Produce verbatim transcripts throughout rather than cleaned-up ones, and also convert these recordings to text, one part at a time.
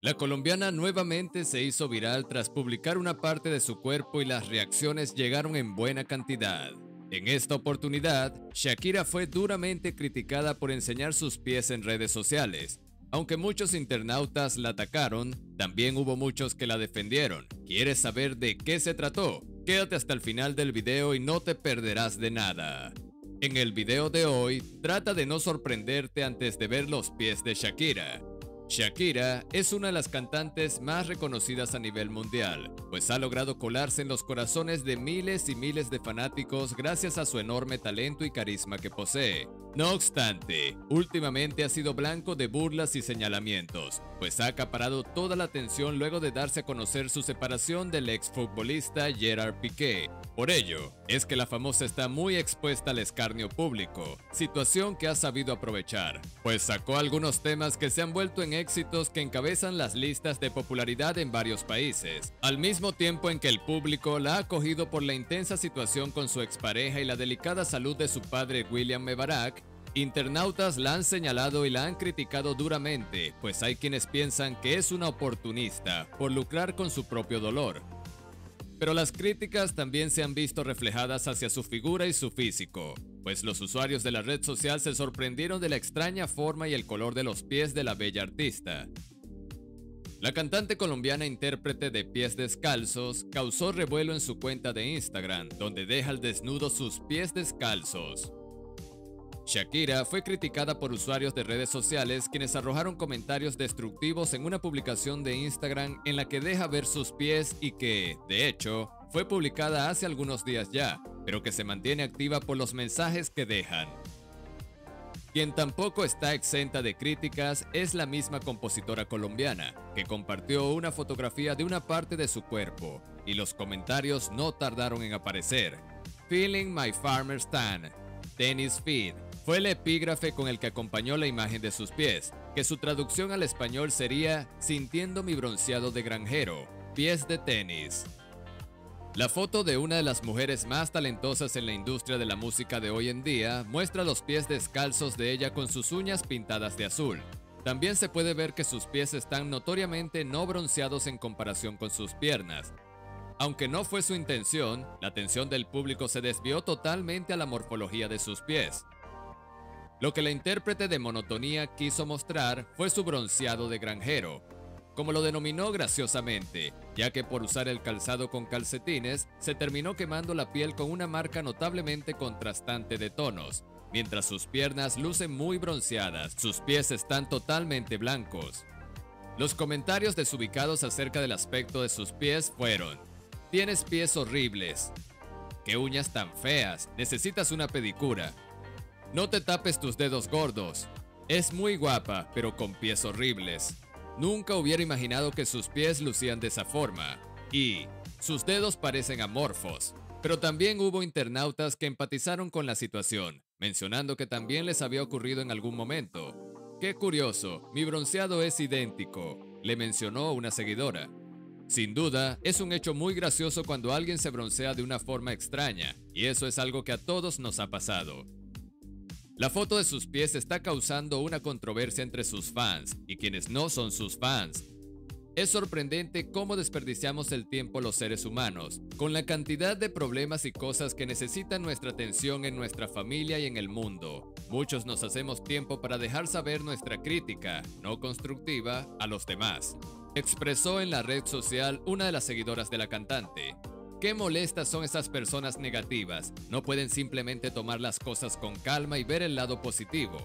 La colombiana nuevamente se hizo viral tras publicar una parte de su cuerpo y las reacciones llegaron en buena cantidad. En esta oportunidad, Shakira fue duramente criticada por enseñar sus pies en redes sociales. Aunque muchos internautas la atacaron, también hubo muchos que la defendieron. ¿Quieres saber de qué se trató? Quédate hasta el final del video y no te perderás de nada. En el video de hoy, trata de no sorprenderte antes de ver los pies de Shakira. Shakira es una de las cantantes más reconocidas a nivel mundial, pues ha logrado colarse en los corazones de miles y miles de fanáticos gracias a su enorme talento y carisma que posee. No obstante, últimamente ha sido blanco de burlas y señalamientos, pues ha acaparado toda la atención luego de darse a conocer su separación del exfutbolista Gerard Piqué. Por ello, es que la famosa está muy expuesta al escarnio público, situación que ha sabido aprovechar, pues sacó algunos temas que se han vuelto en éxitos que encabezan las listas de popularidad en varios países, al mismo tiempo en que el público la ha acogido por la intensa situación con su expareja y la delicada salud de su padre William Mebarak. Internautas la han señalado y la han criticado duramente, pues hay quienes piensan que es una oportunista por lucrar con su propio dolor. Pero las críticas también se han visto reflejadas hacia su figura y su físico, pues los usuarios de la red social se sorprendieron de la extraña forma y el color de los pies de la bella artista. La cantante colombiana intérprete de Pies Descalzos causó revuelo en su cuenta de Instagram, donde deja al desnudo sus pies descalzos. Shakira fue criticada por usuarios de redes sociales quienes arrojaron comentarios destructivos en una publicación de Instagram en la que deja ver sus pies y que, de hecho, fue publicada hace algunos días ya, pero que se mantiene activa por los mensajes que dejan. Quien tampoco está exenta de críticas es la misma compositora colombiana, que compartió una fotografía de una parte de su cuerpo, y los comentarios no tardaron en aparecer. Feeling my farmer's tan, tennis feet. Fue el epígrafe con el que acompañó la imagen de sus pies, que su traducción al español sería sintiendo mi bronceado de granjero, pies de tenis. La foto de una de las mujeres más talentosas en la industria de la música de hoy en día muestra los pies descalzos de ella con sus uñas pintadas de azul. También se puede ver que sus pies están notoriamente no bronceados en comparación con sus piernas. Aunque no fue su intención, la atención del público se desvió totalmente a la morfología de sus pies. Lo que la intérprete de Monotonía quiso mostrar fue su bronceado de granjero, como lo denominó graciosamente, ya que por usar el calzado con calcetines se terminó quemando la piel con una marca notablemente contrastante de tonos. Mientras sus piernas lucen muy bronceadas, sus pies están totalmente blancos. Los comentarios desubicados acerca del aspecto de sus pies fueron: tienes pies horribles, qué uñas tan feas, necesitas una pedicura. No te tapes tus dedos gordos. Es muy guapa, pero con pies horribles. Nunca hubiera imaginado que sus pies lucían de esa forma. Y sus dedos parecen amorfos. Pero también hubo internautas que empatizaron con la situación, mencionando que también les había ocurrido en algún momento. Qué curioso, mi bronceado es idéntico, le mencionó una seguidora. Sin duda, es un hecho muy gracioso cuando alguien se broncea de una forma extraña, y eso es algo que a todos nos ha pasado. La foto de sus pies está causando una controversia entre sus fans y quienes no son sus fans. Es sorprendente cómo desperdiciamos el tiempo los seres humanos, con la cantidad de problemas y cosas que necesitan nuestra atención en nuestra familia y en el mundo. Muchos nos hacemos tiempo para dejar saber nuestra crítica, no constructiva, a los demás. Expresó en la red social una de las seguidoras de la cantante. Qué molestas son esas personas negativas, no pueden simplemente tomar las cosas con calma y ver el lado positivo.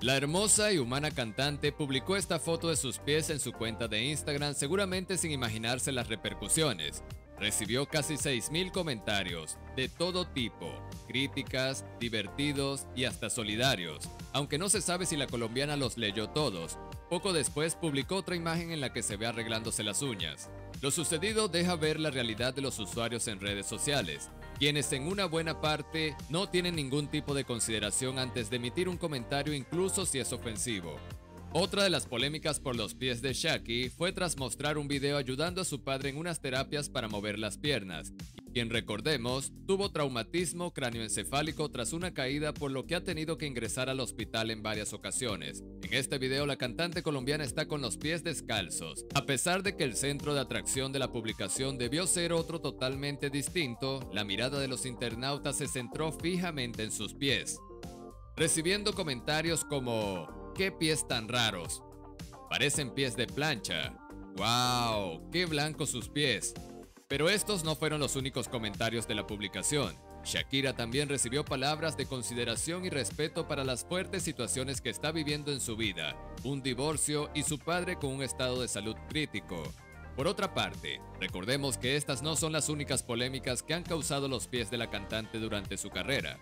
La hermosa y humana cantante publicó esta foto de sus pies en su cuenta de Instagram, seguramente sin imaginarse las repercusiones. Recibió casi seis mil comentarios, de todo tipo, críticas, divertidos y hasta solidarios, aunque no se sabe si la colombiana los leyó todos. Poco después publicó otra imagen en la que se ve arreglándose las uñas. Lo sucedido deja ver la realidad de los usuarios en redes sociales, quienes en una buena parte no tienen ningún tipo de consideración antes de emitir un comentario incluso si es ofensivo. Otra de las polémicas por los pies de Shakira fue tras mostrar un video ayudando a su padre en unas terapias para mover las piernas, quien, recordemos, tuvo traumatismo cráneoencefálico tras una caída, por lo que ha tenido que ingresar al hospital en varias ocasiones. En este video la cantante colombiana está con los pies descalzos, a pesar de que el centro de atracción de la publicación debió ser otro totalmente distinto. La mirada de los internautas se centró fijamente en sus pies, recibiendo comentarios como "¿qué pies tan raros? Parecen pies de plancha. ¡Wow! ¡Qué blancos sus pies!". Pero estos no fueron los únicos comentarios de la publicación. Shakira también recibió palabras de consideración y respeto para las fuertes situaciones que está viviendo en su vida, un divorcio y su padre con un estado de salud crítico. Por otra parte, recordemos que estas no son las únicas polémicas que han causado los pies de la cantante durante su carrera.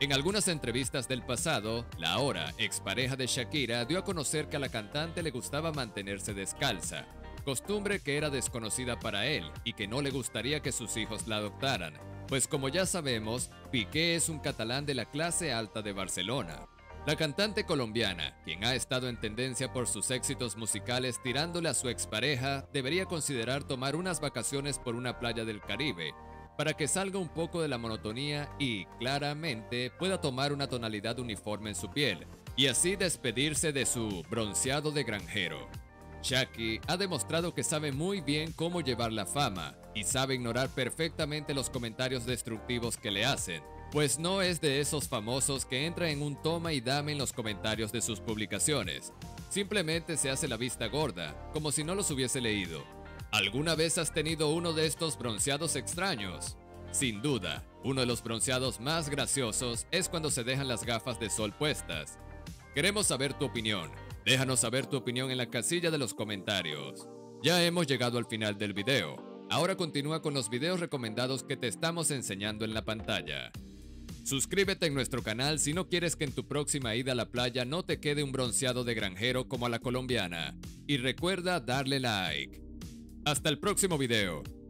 En algunas entrevistas del pasado, la ahora expareja de Shakira dio a conocer que a la cantante le gustaba mantenerse descalza, costumbre que era desconocida para él y que no le gustaría que sus hijos la adoptaran, pues como ya sabemos, Piqué es un catalán de la clase alta de Barcelona. La cantante colombiana, quien ha estado en tendencia por sus éxitos musicales tirándole a su expareja, debería considerar tomar unas vacaciones por una playa del Caribe, para que salga un poco de la monotonía y, claramente, pueda tomar una tonalidad uniforme en su piel, y así despedirse de su bronceado de granjero. Shakira ha demostrado que sabe muy bien cómo llevar la fama, y sabe ignorar perfectamente los comentarios destructivos que le hacen, pues no es de esos famosos que entra en un toma y dame en los comentarios de sus publicaciones. Simplemente se hace la vista gorda, como si no los hubiese leído. ¿Alguna vez has tenido uno de estos bronceados extraños? Sin duda, uno de los bronceados más graciosos es cuando se dejan las gafas de sol puestas. Queremos saber tu opinión. Déjanos saber tu opinión en la casilla de los comentarios. Ya hemos llegado al final del video. Ahora continúa con los videos recomendados que te estamos enseñando en la pantalla. Suscríbete en nuestro canal si no quieres que en tu próxima ida a la playa no te quede un bronceado de granjero como a la colombiana. Y recuerda darle like. Hasta el próximo video.